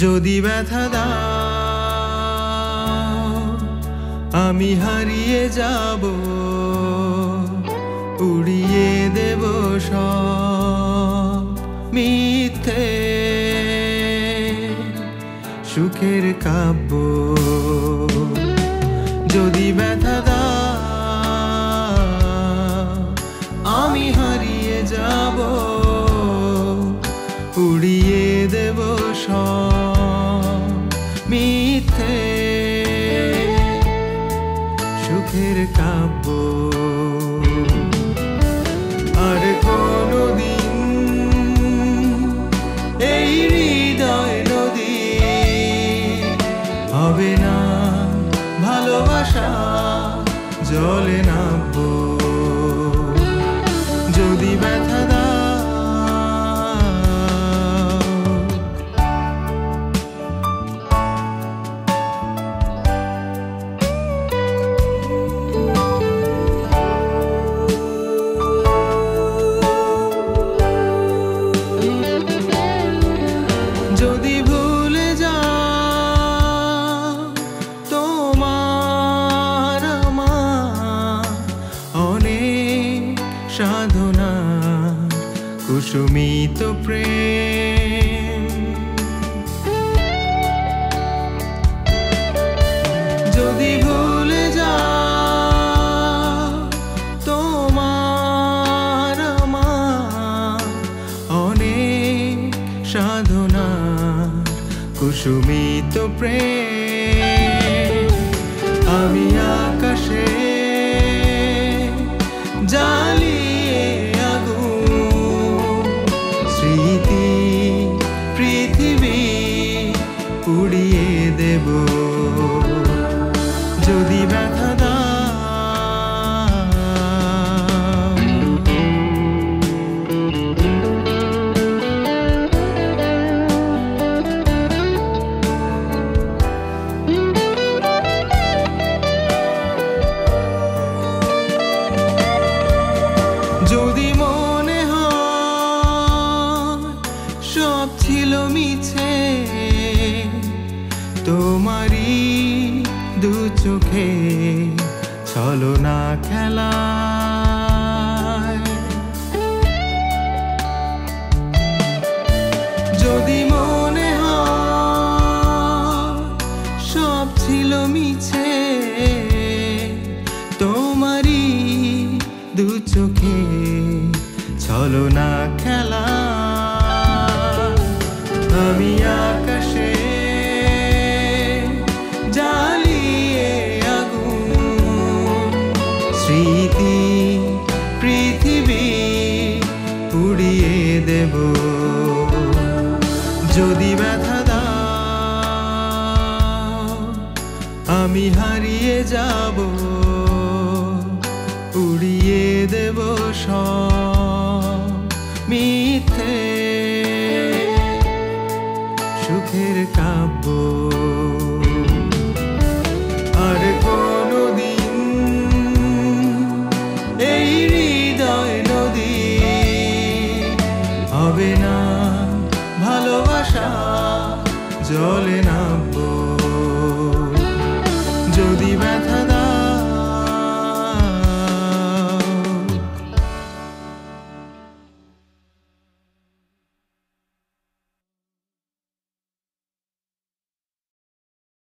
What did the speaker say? जोदी ব্যথা দাও আমি হারিয়ে যাব উড়িয়ে দেব সব মিথ্যে সুখের কাব্য जोदी ব্যথা দাও আমি হারিয়ে যাব উড়িয়ে দেব সব মিথ্যে সুখের কাব্য আর কোনদিন এই হৃদয় নদী হবে না ভালোবাসা জলে নাববো যদি ব্যথা দাও साधना कुसुमित प्रेम जोदी भूले जाओ तोमार मा अनेक साधना कुसुमित प्रेम आमी आकाशे उड़िए देव जोदी ব্যথা দাও। যদি মনে হয় সব ছিল মিছে তোমারি দু চোখে ছলনা খেলা যদি মনে হয় সব ছিল মিছে তোমারি দু চোখে ছলনা খেলা আমি আকাশে জ্বালিয়ে আগুন স্মৃতি পৃথিবী উড়িয়ে দেব যদি ব্যথা দাও আমি হারিয়ে যাব উড়িয়ে দেব সব মিথ্যে সুখের কাব্য আর কোনদিন এই হৃদয় নদী হবে না ভালোবাসা জলে না।